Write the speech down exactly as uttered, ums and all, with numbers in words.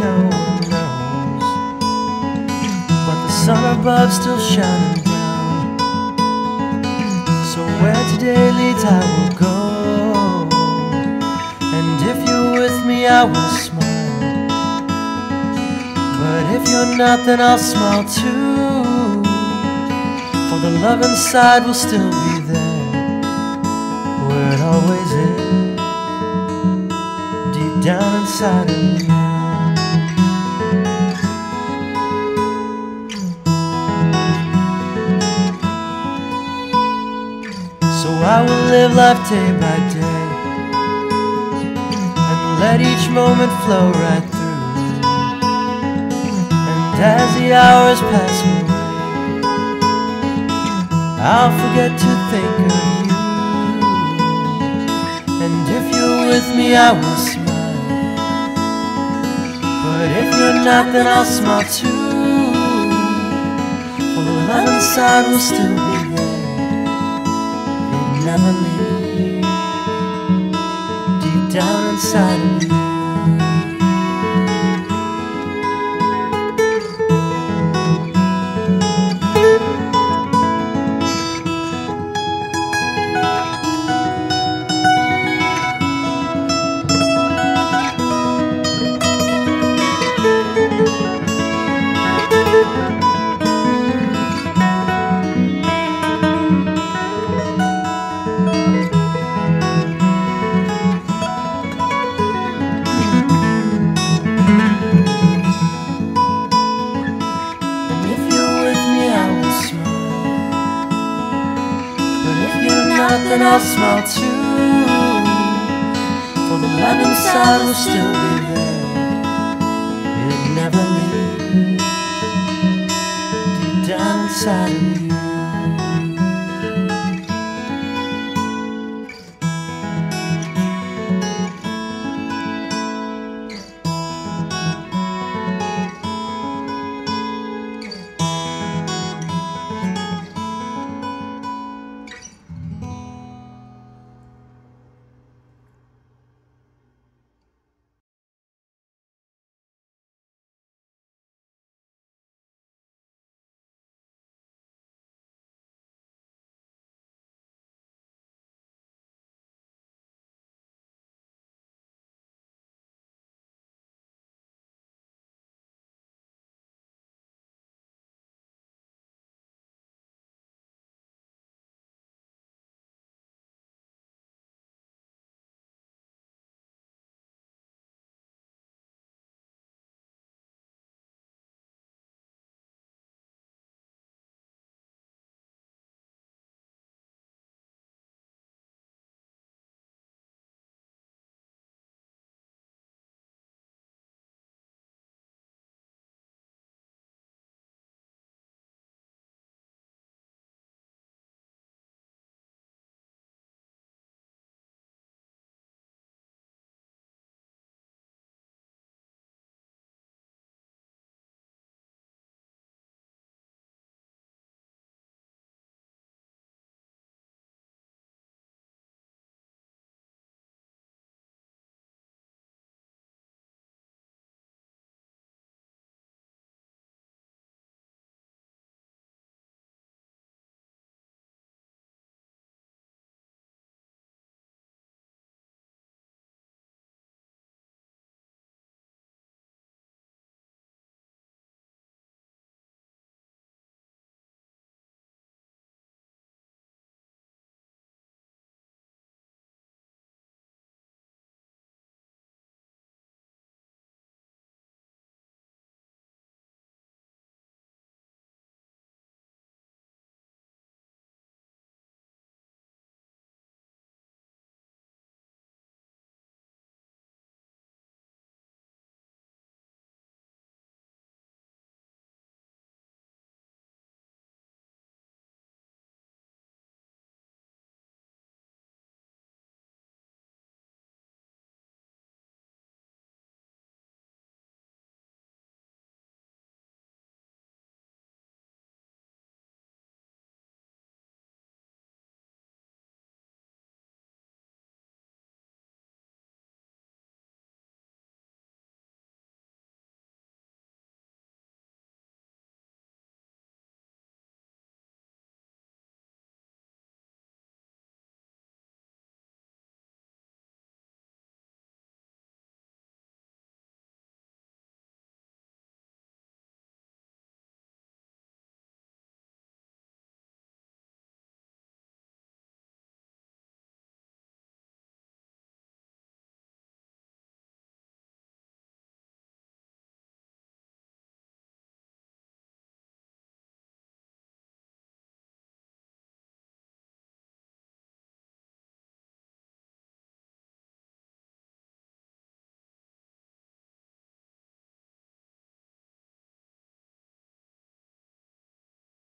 no one knows, but the sun above still shining down. So where today leads I will go, and if you're with me I will smile, but if you're not then I'll smile too, for the love inside will still be there, where it always is, down inside of me. So I will live life day by day, and let each moment flow right through, and as the hours pass away, I'll forget to think of you, and if you're with me I will smile, but if you're not, then I'll smile too, for the love inside will still be there. It never leaves, deep down inside of me. Then I'll smile too, for the love inside will still be there. It never leaves, deep down inside of me.